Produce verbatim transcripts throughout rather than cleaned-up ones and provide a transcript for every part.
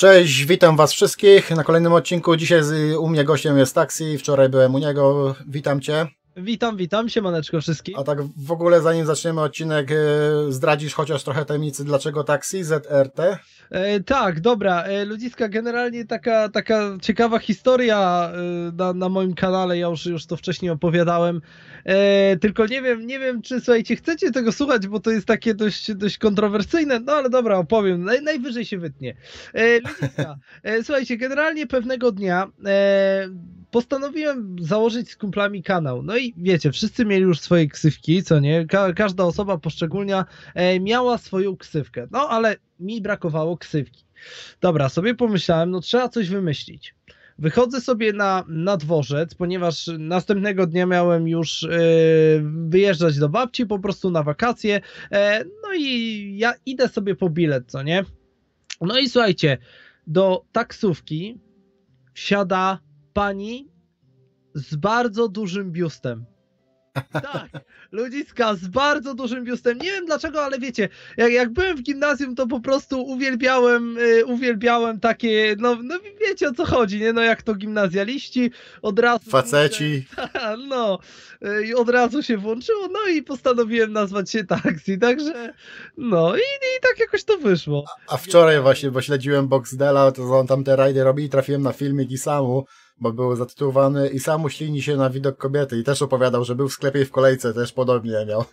Cześć, witam Was wszystkich na kolejnym odcinku. Dzisiaj z, u mnie gościem jest Taksi, wczoraj byłem u niego, witam Cię. Witam, witam, siemaneczko wszystkich. A tak w ogóle zanim zaczniemy odcinek, zdradzisz chociaż trochę tajemnicy, dlaczego Taksi Z R T? E, tak, dobra, e, ludziska, generalnie taka, taka ciekawa historia e, na, na moim kanale, ja już, już to wcześniej opowiadałem, e, tylko nie wiem, nie wiem czy słuchajcie, chcecie tego słuchać, bo to jest takie dość, dość kontrowersyjne, no ale dobra, opowiem, Naj, najwyżej się wytnie. E, ludziska, e, słuchajcie, generalnie pewnego dnia e, postanowiłem założyć z kumplami kanał, no i wiecie, wszyscy mieli już swoje ksywki, co nie, Ka każda osoba poszczególnie e, miała swoją ksywkę, no ale mi brakowało ksywki. Dobra, sobie pomyślałem, no trzeba coś wymyślić. Wychodzę sobie na, na dworzec, ponieważ następnego dnia miałem już e, wyjeżdżać do babci po prostu na wakacje, e, no i ja idę sobie po bilet, co nie. No i słuchajcie, do taksówki wsiada pani z bardzo dużym biustem. Tak, ludziska, z bardzo dużym biustem. Nie wiem dlaczego, ale wiecie, jak, jak byłem w gimnazjum, to po prostu uwielbiałem, yy, uwielbiałem takie, no, no wiecie o co chodzi, nie? No jak to gimnazjaliści, od razu... Faceci. Ta, no, yy, od razu się włączyło, no i postanowiłem nazwać się Taksi, także no i, i tak jakoś to wyszło. A, a wczoraj właśnie, bo śledziłem Boxdela, to on tam te rajdy robi i trafiłem na filmik i samu, bo był zatytułowany i sam uślini się na widok kobiety i też opowiadał, że był w sklepie i w kolejce też podobnie miał.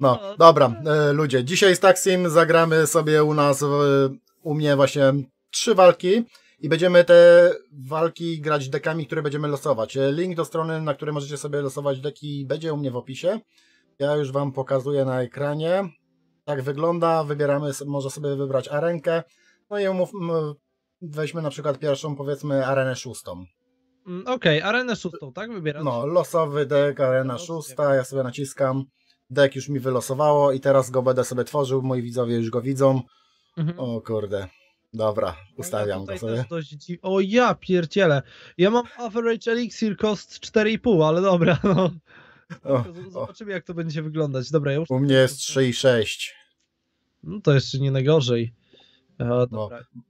No, dobra, ludzie, dzisiaj z Taksim zagramy sobie u nas, u mnie właśnie trzy walki i będziemy te walki grać dekami, które będziemy losować. Link do strony, na której możecie sobie losować deki, będzie u mnie w opisie. Ja już Wam pokazuję na ekranie. Tak wygląda, wybieramy, może sobie wybrać arenkę, no i umówmy, weźmy na przykład pierwszą, powiedzmy, arenę szóstą. Mm, Okej, okay, arenę szóstą, tak? Wybieram. No, losowy dek, arena szósta, ja sobie naciskam. Dek już mi wylosowało i teraz go będę sobie tworzył, moi widzowie już go widzą. Mhm. O kurde, dobra, ustawiam ja go sobie. Dość... O ja pierdzielę, ja mam average elixir cost cztery i pół, ale dobra, no. O, zobaczymy o. Jak to będzie wyglądać. Dobra, ja już... U mnie jest trzy i sześć. No to jeszcze nie najgorzej. O, dobra. No.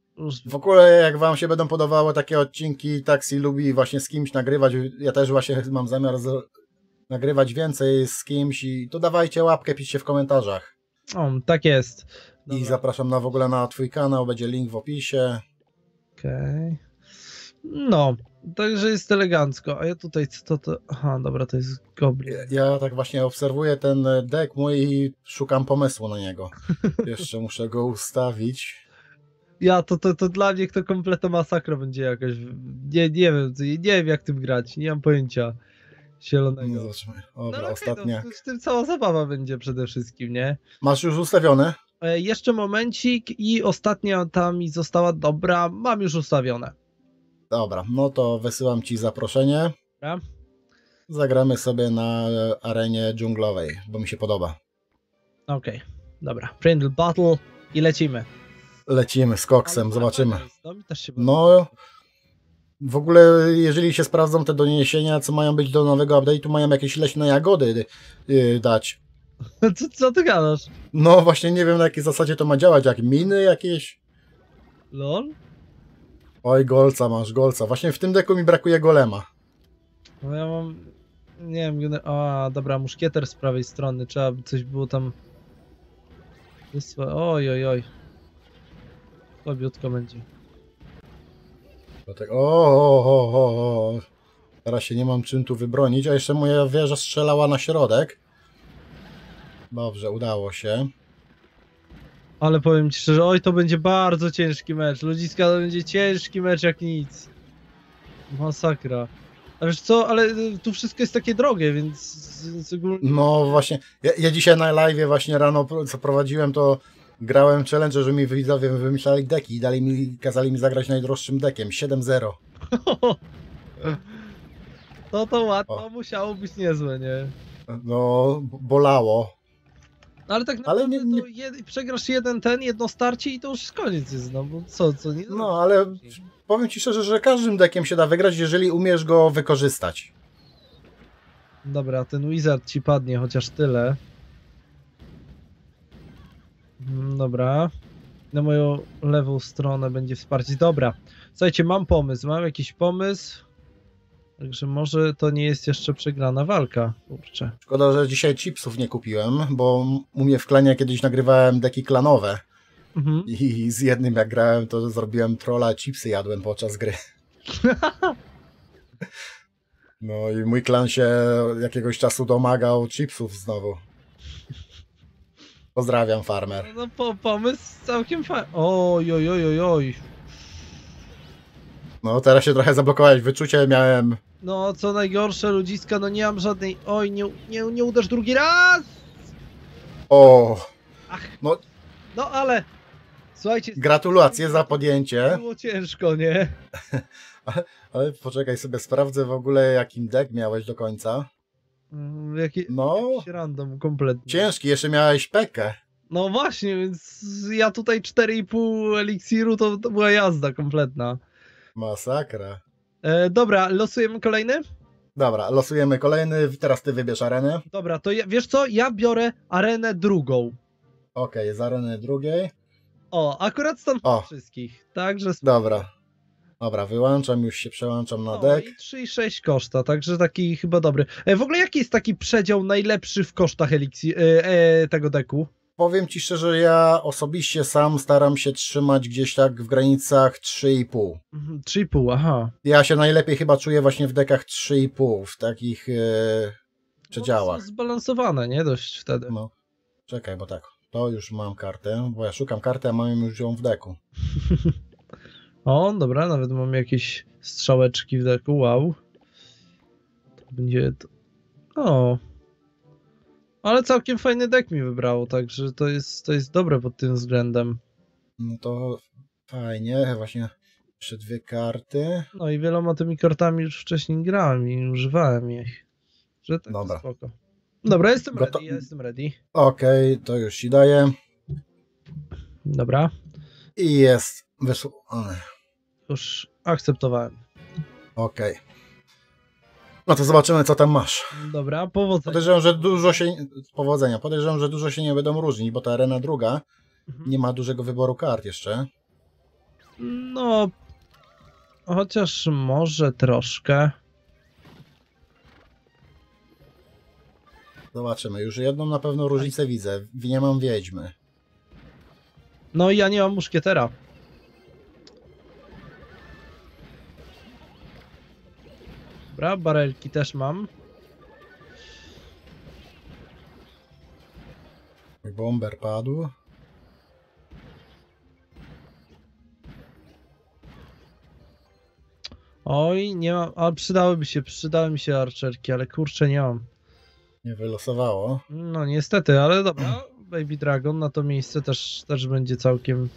W ogóle jak Wam się będą podobały takie odcinki, Taksi lubi właśnie z kimś nagrywać, ja też właśnie mam zamiar z... nagrywać więcej z kimś i to dawajcie łapkę, piszcie w komentarzach. O, tak jest. Dobra. I zapraszam na w ogóle na Twój kanał, będzie link w opisie. Okej. Okay. No, także jest elegancko, a ja tutaj co to, to... Aha, dobra, to jest goblin. Ja, ja tak właśnie obserwuję ten deck mój i szukam pomysłu na niego. Jeszcze muszę go ustawić. Ja, to, to, to dla mnie to kompletna masakra będzie jakaś, nie, nie wiem, nie wiem jak tym grać, nie mam pojęcia zielonego. No, zobaczmy. Dobra, no, ostatnia. No, z tym cała zabawa będzie przede wszystkim, nie? Masz już ustawione? E, jeszcze momencik i ostatnia ta mi została, dobra, mam już ustawione. Dobra, no to wysyłam Ci zaproszenie. Dobra. Zagramy sobie na arenie dżunglowej, bo mi się podoba. Okej, okay. Dobra, friendly battle i lecimy. Lecimy z koksem, zobaczymy. No, w ogóle jeżeli się sprawdzą te doniesienia, co mają być do nowego update'u, mają jakieś leśne jagody yy, dać. Co, co ty gadasz? No właśnie nie wiem na jakiej zasadzie to ma działać, jak miny jakieś? Lol? Oj, golca masz, golca. Właśnie w tym deku mi brakuje golema. No ja mam... Nie wiem... A, dobra, muszkieter z prawej strony, trzeba by coś było tam... Oj, oj, oj. Słabiutko będzie. O, o, o, o, o. Teraz się nie mam czym tu wybronić, a jeszcze moja wieża strzelała na środek. Dobrze, udało się. Ale powiem Ci szczerze, oj, to będzie bardzo ciężki mecz. Ludziska, to będzie ciężki mecz jak nic. Masakra. A wiesz co, ale tu wszystko jest takie drogie, więc... Ogólnie... No właśnie, ja, ja dzisiaj na live'ie właśnie rano co prowadziłem, to... Grałem challenge, że mi widzowie wymyślali deki i dali mi, kazali mi zagrać najdroższym dekiem, siedem zero. No to łatwo, o. Musiało być niezłe, nie? No, bolało. Ale tak naprawdę ale nie, nie... To jed... przegrasz jeden ten, jedno starcie i to już koniec jest, no bo co, co nie? No, ale powiem Ci szczerze, że każdym dekiem się da wygrać, jeżeli umiesz go wykorzystać. Dobra, ten wizard Ci padnie, chociaż tyle. Dobra. na moją lewą stronę będzie wsparcie. Dobra, słuchajcie, mam pomysł, mam jakiś pomysł. Także może to nie jest jeszcze przegrana walka, kurczę. Szkoda, że dzisiaj chipsów nie kupiłem, bo u mnie w klanie kiedyś nagrywałem deki klanowe. Mhm. I z jednym jak grałem, to zrobiłem trolla, chipsy jadłem podczas gry. No i mój klan się jakiegoś czasu domagał chipsów znowu. Pozdrawiam, farmer. No po, pomysł całkiem fajny. Oj, oj, oj, oj. No teraz się trochę zablokowałeś, wyczucie miałem. No co najgorsze, ludziska, no nie mam żadnej... Oj, nie, nie, nie uderz drugi raz! O. Ach. No. No ale... Słuchajcie... Gratulacje za podjęcie. Było ciężko, nie? ale, ale poczekaj sobie, sprawdzę w ogóle jakim deck miałeś do końca. Jaki, no, jakiś random kompletnie. Ciężki, jeszcze miałeś pekę. No właśnie, więc ja tutaj cztery i pół eliksiru to, to była jazda kompletna. Masakra. E, dobra, losujemy kolejny? Dobra, losujemy kolejny, teraz ty wybierz arenę. Dobra, to ja, wiesz co, ja biorę arenę drugą. Okej, okay, z areny drugiej. O, akurat stąd o. wszystkich, także... Dobra. Dobra, wyłączam, już się przełączam na no, dek. trzy i sześć koszta, także taki chyba dobry. E, w ogóle jaki jest taki przedział najlepszy w kosztach eliksji, e, e, tego deku? Powiem ci szczerze, ja osobiście sam staram się trzymać gdzieś tak w granicach trzy i pół. trzy i pół, aha. Ja się najlepiej chyba czuję właśnie w dekach trzy i pół, w takich e, przedziałach. No, zbalansowane, nie? Dość wtedy. No. Czekaj, bo tak, to już mam kartę, bo ja szukam karty, a mam już ją w deku. O, dobra, nawet mam jakieś strzałeczki w deku, wow. To będzie... To... O. Ale całkiem fajny dek mi wybrało, także to jest, to jest dobre pod tym względem. No to fajnie, właśnie jeszcze dwie karty. No i wieloma tymi kartami już wcześniej grałem i używałem ich. Że tak, dobra. Spoko. Dobra, jestem Goto ready, ja jestem ready. Okej, okay, to już ci daję. Dobra. I jest wysłane. Już akceptowałem. Okej. Okay. No to zobaczymy, co tam masz. Dobra, powodzenia. Podejrzewam, że dużo się... Powodzenia. Podejrzewam, że dużo się nie będą różnić, bo ta arena druga mhm. nie ma dużego wyboru kart jeszcze. No... Chociaż może troszkę. Zobaczymy. Już jedną na pewno różnicę tak. widzę. Nie mam wiedźmy. No i ja nie mam muszkietera. Dobra, barelki też mam. Bomber padł. Oj, nie mam, ale przydałyby się, przydały mi się arczerki, ale kurczę nie mam. Nie wylosowało. No niestety, ale dobra, Baby Dragon na to miejsce też, też będzie całkiem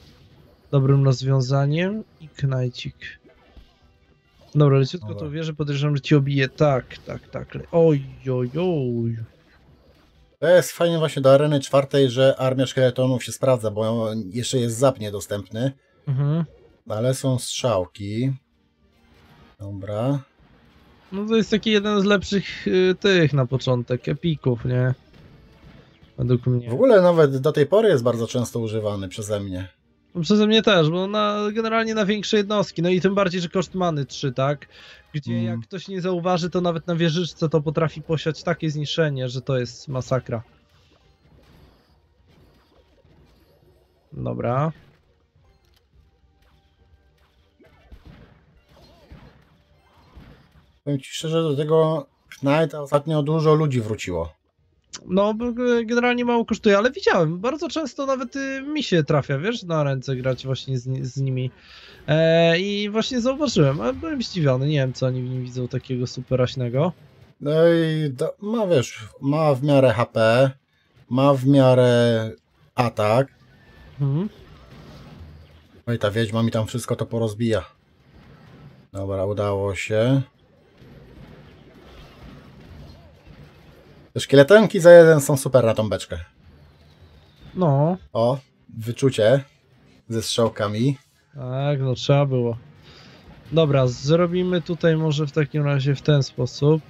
dobrym rozwiązaniem. I knajcik. Dobra, leciutko to wierzę, podejrzewam, że ci obije. Tak, tak, tak. Oj, oj, oj. To jest fajnie właśnie do areny czwartej, że armia szkieletonów się sprawdza, bo jeszcze jest zap niedostępny. Mhm. Ale są strzałki. Dobra. No to jest taki jeden z lepszych y, tych na początek, epików, nie? Według mnie. W ogóle nawet do tej pory jest bardzo często używany przeze mnie. Przeze mnie też, bo na, generalnie na większe jednostki, no i tym bardziej, że koszt many trzy, tak? Gdzie mm. jak ktoś nie zauważy, to nawet na wieżyczce to potrafi posiać takie zniszczenie, że to jest masakra. Dobra. Powiem ci szczerze, do tego Knight'a ostatnio dużo ludzi wróciło. No, generalnie mało kosztuje, ale widziałem, bardzo często nawet y, mi się trafia, wiesz, na ręce grać właśnie z, z nimi. E, I właśnie zauważyłem, ale byłem zdziwiony, nie wiem, co oni w nim widzą takiego superaśnego. No i do, ma, wiesz, ma w miarę H P, ma w miarę atak. Mhm. No i ta wiedźma mi tam wszystko to porozbija. Dobra, udało się. Te szkieletonki za jeden są super na tą beczkę. No. O, wyczucie ze strzałkami. Tak, no trzeba było. Dobra, zrobimy tutaj może w takim razie w ten sposób.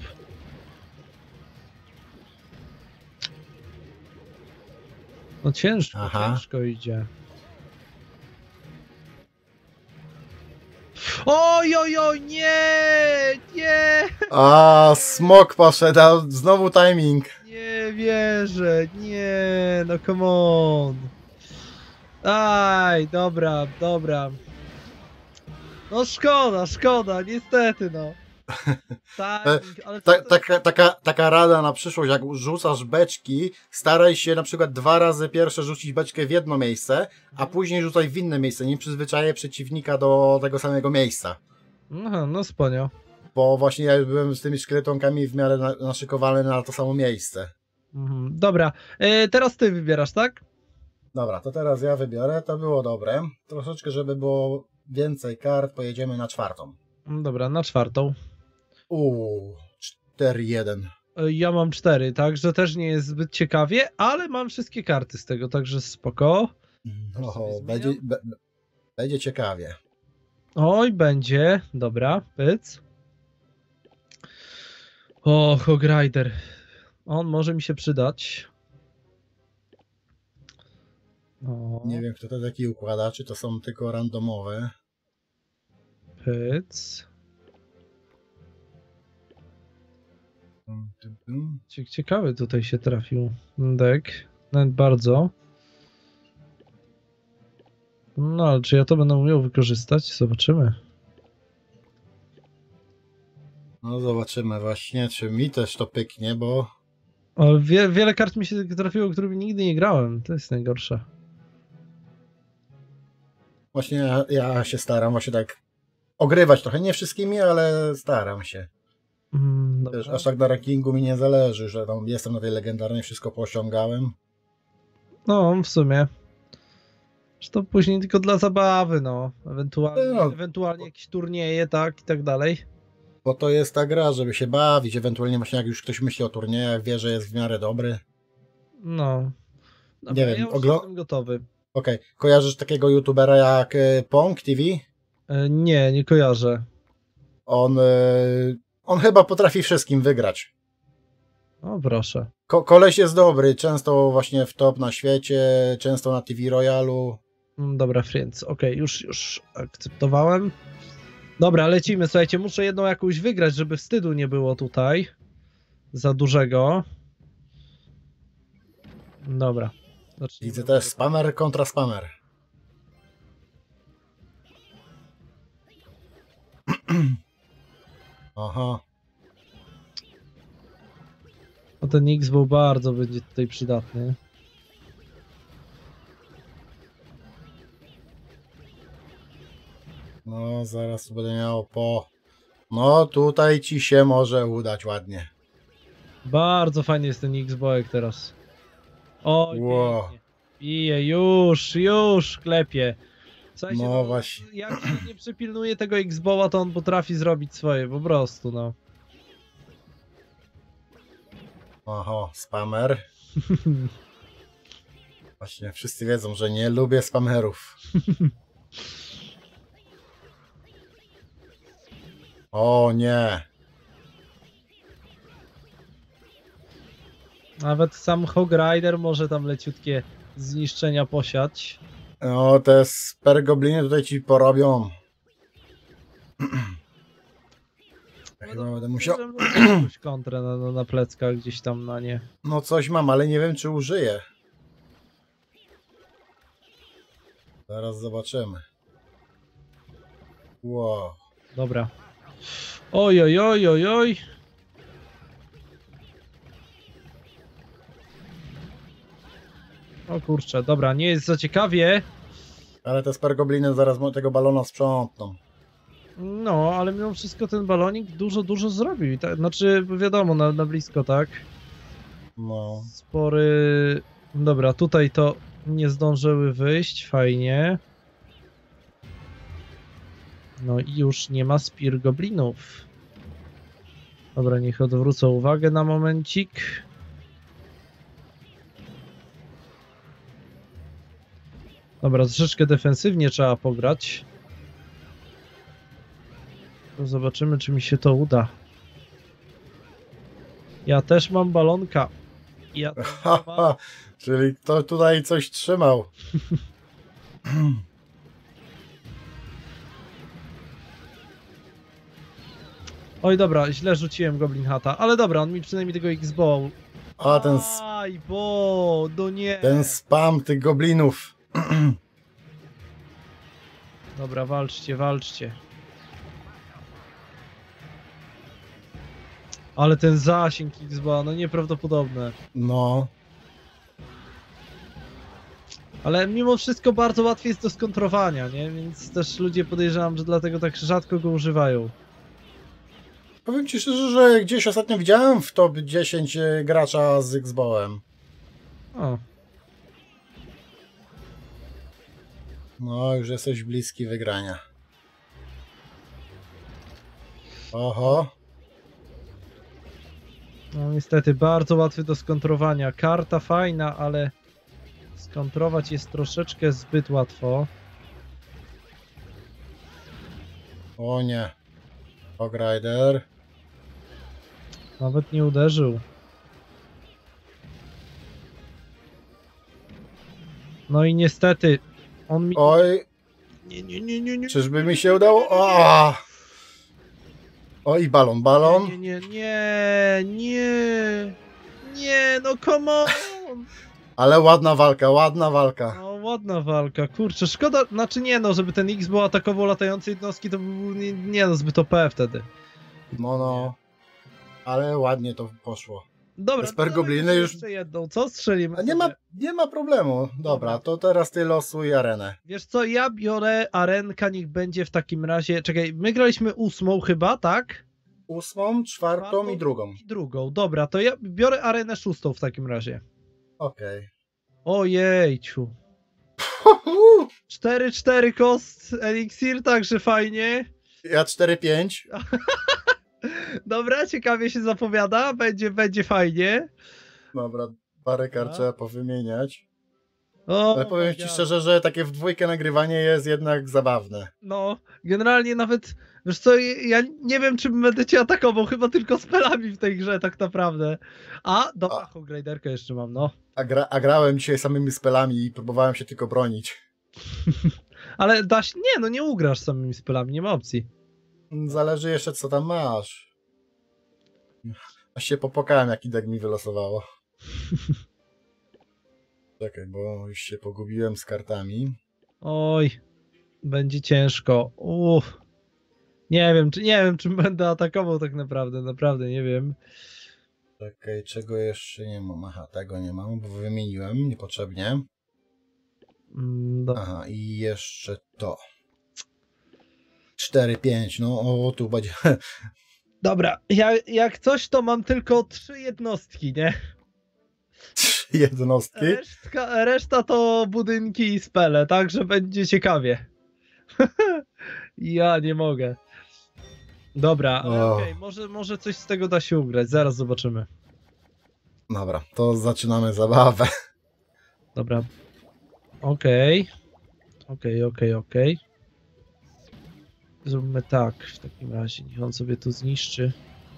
No ciężko, Aha. ciężko idzie. Oj, oj, oj, nie, nie. A, smok poszedł, a znowu timing. Nie wierzę, nie, no come on. Aj, dobra, dobra. No szkoda, szkoda, niestety no. Tak, ale ta, taka, taka, taka rada na przyszłość, jak rzucasz beczki, staraj się na przykład dwa razy pierwsze rzucić beczkę w jedno miejsce, a później rzucaj w inne miejsce, nie przyzwyczaję przeciwnika do tego samego miejsca. Aha, no spanio. Bo właśnie ja byłem z tymi szkieletonkami w miarę na, naszykowany na to samo miejsce. Mhm, dobra, e, teraz ty wybierasz, tak? Dobra, to teraz ja wybiorę, to było dobre. Troszeczkę, żeby było więcej kart, pojedziemy na czwartą. Dobra, na czwartą. Uuu, cztery jeden. Ja mam cztery, także też nie jest zbyt ciekawie, ale mam wszystkie karty z tego, także spoko. Oho, będzie, be, będzie ciekawie. Oj, będzie. Dobra, pyc. O, Hogrider. On może mi się przydać. O. Nie wiem, kto to taki układa, czy to są tylko randomowe. Pyc. Ciekawy tutaj się trafił dek, nawet bardzo. No ale czy ja to będę umiał wykorzystać? Zobaczymy. No zobaczymy właśnie, czy mi też to pyknie, bo... O, wie, wiele kart mi się trafiło, którymi nigdy nie grałem, to jest najgorsze. Właśnie ja, ja się staram właśnie tak ogrywać trochę, nie wszystkimi, ale staram się. Wiesz, aż tak na rankingu mi nie zależy, że tam jestem na tej legendarnej, wszystko poosiągałem. No, w sumie. Że to później tylko dla zabawy, no. Ewentualnie, no, ewentualnie jakieś turnieje, tak, i tak dalej. Bo to jest ta gra, żeby się bawić, ewentualnie właśnie jak już ktoś myśli o turniejach, wie, że jest w miarę dobry. No. no nie wiem, ja ogl... jestem gotowy. Okej, okay. Kojarzysz takiego youtubera jak y, Pong T V? Y, nie, nie kojarzę. On... Y... On chyba potrafi wszystkim wygrać. O, proszę. Ko koleś jest dobry, często właśnie w top na świecie, często na T V Royalu. Dobra, friends, okej, okay, już, już akceptowałem. Dobra, lecimy, słuchajcie, muszę jedną jakąś wygrać, żeby wstydu nie było tutaj. Za dużego. Dobra. Zacznijmy. Widzę też spamer kontra spamer. Aha. No ten X był bardzo będzie tutaj przydatny. No zaraz będę miał po... No tutaj ci się może udać ładnie. Bardzo fajny jest ten X-boek teraz. O, wow. Bije, już, już klepie. Słuchajcie, no, no właśnie. Jak się nie przypilnuje tego X-Bowa, to on potrafi zrobić swoje, po prostu, no. Oho, spamer. Właśnie, wszyscy wiedzą, że nie lubię spamerów. O nie. Nawet sam Hogrider może tam leciutkie zniszczenia posiać. No, te spergobliny tutaj ci porobią. Ja chyba będę musiał... jakąś kontrę na, na pleckach gdzieś tam na nie. No coś mam, ale nie wiem, czy użyję. Zaraz zobaczymy. Wow. Dobra. Oj, oj, oj, oj, oj. O kurczę, dobra, nie jest za ciekawie. Ale te spergobliny zaraz tego balona sprzątną. No, ale mimo wszystko ten balonik dużo, dużo zrobił. Tak, znaczy, wiadomo, na, na blisko, tak? No. Spory... Dobra, tutaj to nie zdążyły wyjść, fajnie. No i już nie ma spirgoblinów. Dobra, niech odwrócę uwagę na momencik. Dobra, troszeczkę defensywnie trzeba pograć. To zobaczymy, czy mi się to uda. Ja też mam balonka. Ja też mam balon... Czyli to tutaj coś trzymał. Oj, dobra, źle rzuciłem Goblin Hata, ale dobra, on mi przynajmniej tego X-Bow. A ten. Aj, bo, do nie. Ten spam tych goblinów. Dobra, walczcie, walczcie. Ale ten zasięg X-Bow, no nieprawdopodobne. No. Ale mimo wszystko bardzo łatwiej jest do skontrowania, nie? Więc też ludzie, podejrzewam, że dlatego tak rzadko go używają. Powiem ci szczerze, że gdzieś ostatnio widziałem w top dziesięć gracza z X-Bowem. O. No, już jesteś bliski wygrania. Oho. No niestety, bardzo łatwy do skontrowania. Karta fajna, ale... skontrować jest troszeczkę zbyt łatwo. O nie. Hog Rider. Nawet nie uderzył. No i niestety, on mi... Oj. Nie, nie, nie, nie, nie. Czyżby mi się udało? O! Oj, balon, balon. Nie, nie, nie, nie. Nie, no come on. Ale ładna walka, ładna walka. No, ładna walka, kurczę, szkoda, znaczy nie no, żeby ten X był atakował latające jednostki, to był nie, nie no, zbyt O P wtedy. No, no, ale ładnie to poszło. Dobra, to gobliny już... jeszcze jedną, co strzelimy? Nie ma, nie ma problemu, dobra, to teraz ty losuj arenę. Wiesz co, ja biorę arenka, niech będzie w takim razie, czekaj, my graliśmy ósmą chyba, tak? Ósmą, czwartą, czwartą i drugą. I drugą, dobra, to ja biorę arenę szóstą w takim razie. Okej. Okay. Ojejciu. cztery cztery kost eliksir, także fajnie. Ja cztery pięć. Dobra, ciekawie się zapowiada. Będzie, będzie fajnie. Dobra, parę kart trzeba powymieniać. O, ale powiem ci szczerze, że takie w dwójkę nagrywanie jest jednak zabawne. No, generalnie nawet, wiesz co, ja nie wiem, czy będę cię atakował, chyba tylko z pelami w tej grze tak naprawdę. A, dobra, Hog Riderkę jeszcze mam, no. A, gra, a grałem dzisiaj samymi spelami i próbowałem się tylko bronić. Ale daś, nie, no nie ugrasz samymi spelami, nie ma opcji. Zależy jeszcze, co tam masz. Aż się popłakałem, jaki deck mi wylosowało. Czekaj, bo już się pogubiłem z kartami. Oj, będzie ciężko. Uff. Nie wiem, czy nie wiem, czym będę atakował tak naprawdę, naprawdę nie wiem. Czekaj, czego jeszcze nie mam? Aha, tego nie mam, bo wymieniłem niepotrzebnie. Dobra. Aha, i jeszcze to. cztery pięć, no o, tu będzie. Dobra, ja, jak coś, to mam tylko trzy jednostki, nie? Jednostki. Resztka, reszta to budynki i spele, także będzie ciekawie. Ja nie mogę. Dobra, oh. Okej, okay, może, może coś z tego da się ugrać, zaraz zobaczymy. Dobra, to zaczynamy zabawę. Dobra. Okej. Okay. Okej, okay, okej, okay, okej. Okay. Zróbmy tak w takim razie, niech on sobie tu zniszczy.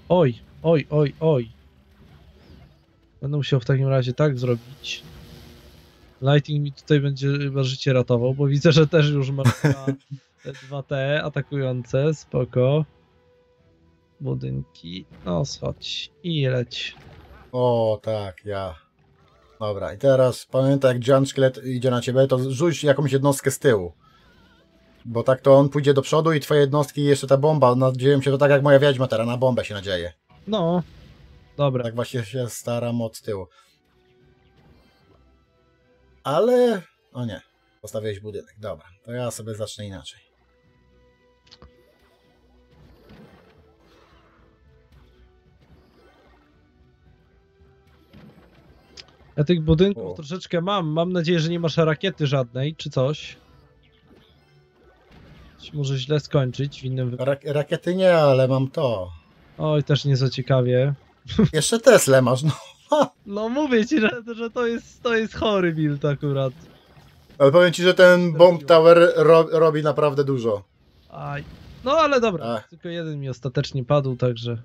Oj, oj, oj, oj. Będę musiał w takim razie tak zrobić. Lighting mi tutaj będzie chyba życie ratował, bo widzę, że też już ma dwa te atakujące. Spoko. Budynki. No, schodź. I leć. O, tak, ja. Dobra, i teraz pamiętaj, jak Jan Szkielet idzie na ciebie, to rzuć jakąś jednostkę z tyłu. Bo tak to on pójdzie do przodu i twoje jednostki i jeszcze ta bomba. Nadzieję się, to tak jak moja wiedźma teraz, na bombę się nadzieje. No. Dobra. Tak właśnie się staram od tyłu. Ale... o nie. Postawiłeś budynek. Dobra. To ja sobie zacznę inaczej. Ja tych budynków o. troszeczkę mam. Mam nadzieję, że nie masz rakiety żadnej, czy coś. Może źle skończyć w innym... Ra rakiety nie, ale mam to. Oj, też nie za ciekawie. Jeszcze Tesla masz, no. No mówię ci, że, że to, jest, to jest chory build akurat. Ale powiem ci, że ten Bomb Tower ro, robi naprawdę dużo. Aj. No ale dobra, Ech. tylko jeden mi ostatecznie padł, także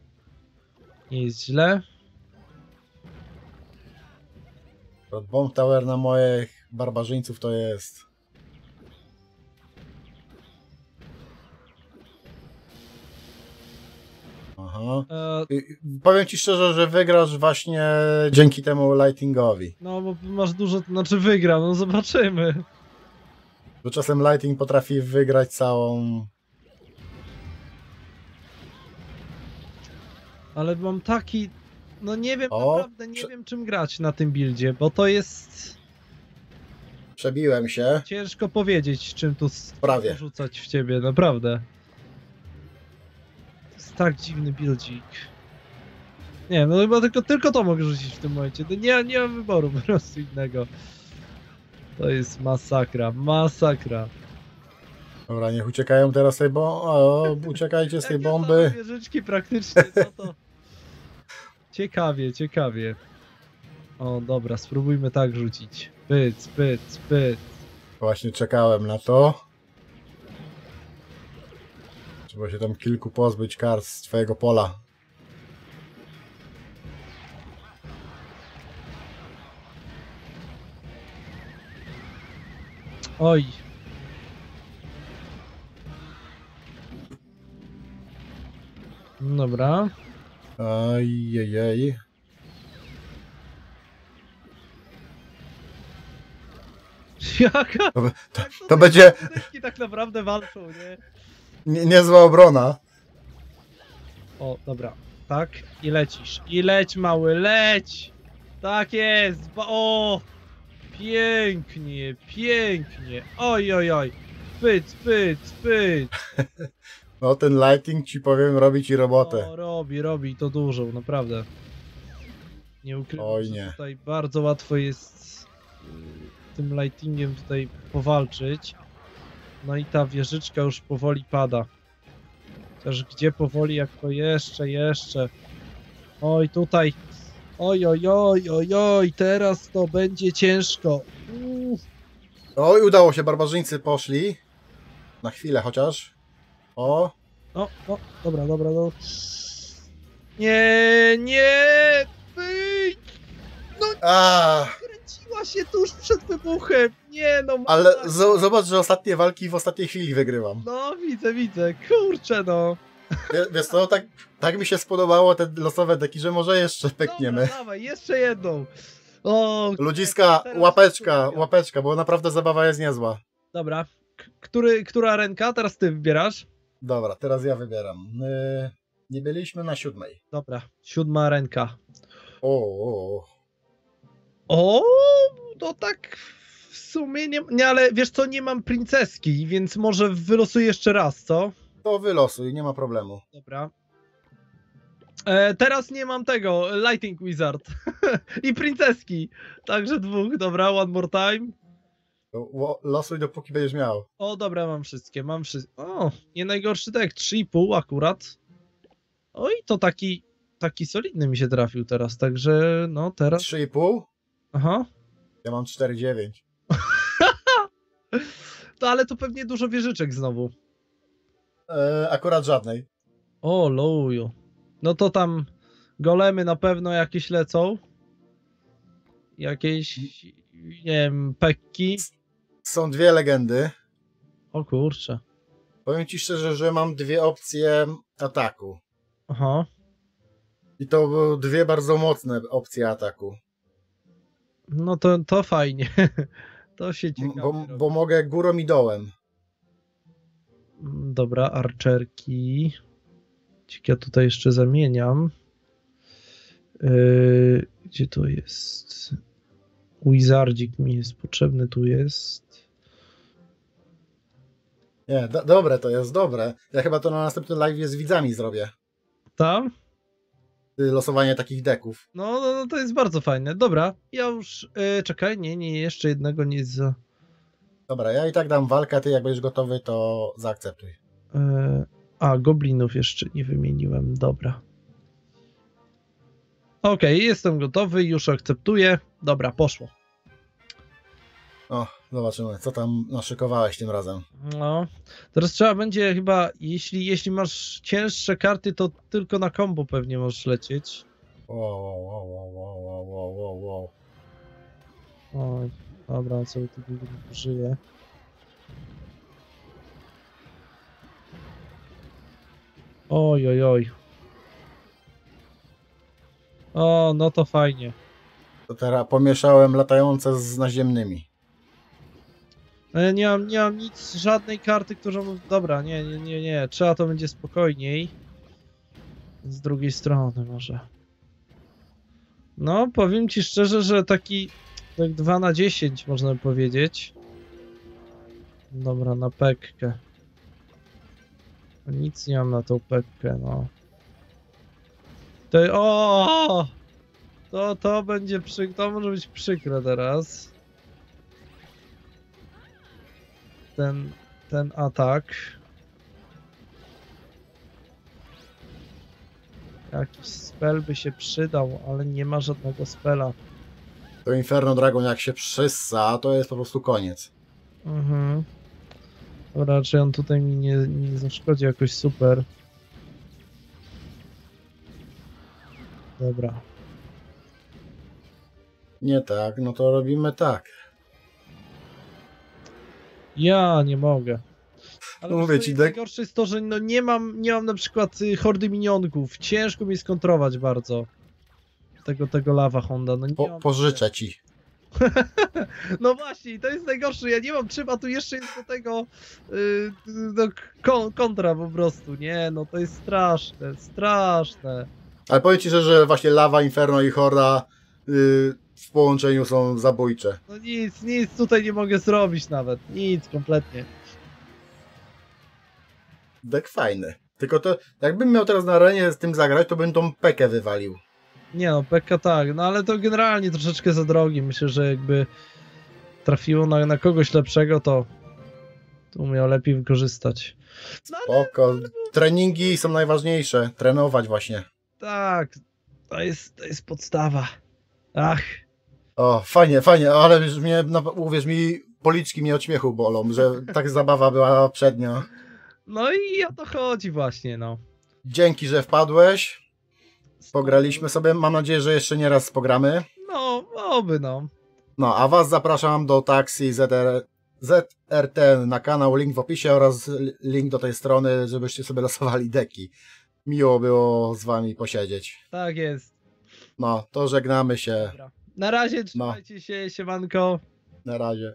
nie jest źle. To Bomb Tower na moich barbarzyńców to jest... Aha. No. E... Powiem ci szczerze, że wygrasz właśnie dzięki temu lightingowi. No, bo masz dużo, znaczy wygra, no zobaczymy. Bo czasem lighting potrafi wygrać całą... Ale mam taki... No nie wiem, o, naprawdę nie prze... wiem czym grać na tym buildzie, bo to jest... Przebiłem się. Ciężko powiedzieć, czym tu Prawie. rzucać w ciebie, naprawdę. To jest tak dziwny buildzik. Nie, no chyba tylko, tylko to mogę rzucić w tym momencie. To nie, nie mam wyboru po prostu innego. To jest masakra, masakra. Dobra, niech uciekają teraz z tej bomby. Uciekajcie z tej bomby. Wieżyczki praktycznie, no to... Ciekawie, ciekawie. O, dobra, spróbujmy tak rzucić. Pyc, pyc, pyc. Właśnie czekałem na to. Trzeba się tam kilku pozbyć kar z twojego pola. Oj. Dobra. Ajajaj. Jaka? To, to, to będzie... tak naprawdę walczą, nie? nie? Niezła obrona. O, dobra. Tak. I lecisz. I leć, mały, leć! Tak jest! O! Pięknie, pięknie. Oj, oj, oj. Pyt, pyt, pyt. No ten lighting ci powiem, robi ci robotę. O, robi, robi to dużą, naprawdę. Nie ukrywam, Oj, nie. że tutaj bardzo łatwo jest tym lightingiem tutaj powalczyć. No i ta wieżyczka już powoli pada. Też gdzie powoli, jak to jeszcze, jeszcze. Oj, tutaj. Oj, oj, oj, oj, oj, teraz to będzie ciężko. Uff. Oj, udało się, barbarzyńcy poszli. Na chwilę chociaż. O! O, o, dobra, dobra, no. Nie, nie! No, a. Kręciła się tuż przed wybuchem! Nie, no... Ale zobacz, że ostatnie walki w ostatniej chwili wygrywam. No, widzę, widzę, kurczę, no. Wiesz co, tak, tak mi się spodobało te losowe deki, że może jeszcze pykniemy. Dobra, dawaj, jeszcze jedną. O, Ludziska, łapeczka, łapeczka, bo naprawdę zabawa jest niezła. Dobra, Który, która ręka? Teraz ty wybierasz. Dobra, teraz ja wybieram. Yy, nie byliśmy na siódmej. Dobra, siódma ręka. O, o, o. o to tak w sumie nie, nie... Ale wiesz co, nie mam princeski, więc może wylosuję jeszcze raz, co? To wylosuj, nie ma problemu. Dobra. E, teraz nie mam tego, Lighting Wizard i princeski. Także dwóch, dobra, one more time. Losuj dopóki będziesz miał. O dobra, mam wszystkie, mam wszystkie. O, nie najgorszy dek, trzy i pół akurat. Oj, to taki taki solidny mi się trafił teraz, także no teraz... trzy i pół? Aha. Ja mam cztery i dziewięć. To ale to pewnie dużo wieżyczek znowu. E, akurat żadnej. O, loju. No to tam golemy na pewno jakieś lecą. Jakieś... nie wiem, pekki. Są dwie legendy. O kurczę. Powiem ci szczerze, że mam dwie opcje ataku. Aha. I to były dwie bardzo mocne opcje ataku. No to, to fajnie. To się ciekawe bo, bo mogę górą i dołem. Dobra, arczerki. Ciekawe, ja tutaj jeszcze zamieniam. Yy, gdzie to jest... Wizardzik mi jest potrzebny, tu jest. Nie, do, dobre to jest, dobre. Ja chyba to na następnym live z widzami zrobię. Tam? Losowanie takich deków. No, no, no to jest bardzo fajne. Dobra, ja już... Yy, czekaj, nie, nie, jeszcze jednego nie za... Dobra, ja i tak dam walkę, ty jak będziesz gotowy, to zaakceptuj. Yy, a, goblinów jeszcze nie wymieniłem, dobra. Okej, okay, jestem gotowy, już akceptuję. Dobra, poszło. O, zobaczymy, co tam naszykowałeś tym razem. No, teraz trzeba będzie chyba, jeśli, jeśli masz cięższe karty, to tylko na combo pewnie możesz lecieć. Wow, wow, wow, wow, wow, wow, wow, wow. Oj, dobra, sobie tu żyje. Oj, oj, oj. O, no to fajnie. To teraz pomieszałem latające z naziemnymi. Nie mam, nie mam nic, żadnej karty, którą... Dobra, nie, nie, nie, nie. Trzeba to będzie spokojniej. Z drugiej strony może. No, powiem ci szczerze, że taki... Tak dwa na dziesięć można by powiedzieć. Dobra, na pekkę. Nic nie mam na tą pekkę, no. To... O! To, to będzie przykre, to może być przykre teraz. Ten, ten atak. Jakiś spell by się przydał, ale nie ma żadnego spela. To Inferno Dragon jak się przyssa, to jest po prostu koniec. Mhm. Dobra, czy on tutaj mi nie, nie zaszkodzi jakoś super. Dobra. Nie tak, no to robimy tak. Ja nie mogę. Ale mówię ci, najgorsze jest to, że no nie mam, nie mam na przykład hordy minionków. Ciężko mi skontrować bardzo. Tego, tego Lava Honda. No nie po, mam pożyczę tego. Ci. No właśnie, to jest najgorsze. Ja nie mam czym, a tu jeszcze jest do tego yy, do kon, kontra po prostu. Nie, no to jest straszne, straszne. Ale powiem ci szczerze, że właśnie Lava, Inferno i Horda yy, w połączeniu są zabójcze. No nic, nic tutaj nie mogę zrobić nawet. Nic, kompletnie. Dek fajny. Tylko to, jakbym miał teraz na arenie z tym zagrać, to bym tą pekę wywalił. Nie no, peka tak, no ale to generalnie troszeczkę za drogi. Myślę, że jakby trafiło na, na kogoś lepszego, to tu miał lepiej wykorzystać. No, ale... Spoko, treningi są najważniejsze, trenować właśnie. Tak, to jest, to jest podstawa. Ach. O, fajnie, fajnie, ale już mnie, uwierz mi, policzki mnie od śmiechu bolą, że tak zabawa była przednia. No i o to chodzi właśnie, no. Dzięki, że wpadłeś. Pograliśmy sobie, mam nadzieję, że jeszcze nie raz pogramy. No, oby no. No, a was zapraszam do Taksi Z R T na kanał, link w opisie oraz link do tej strony, żebyście sobie losowali deki. Miło było z wami posiedzieć. Tak jest. No, to żegnamy się. Dobra. Na razie, trzymajcie no. się, siemanko. Na razie.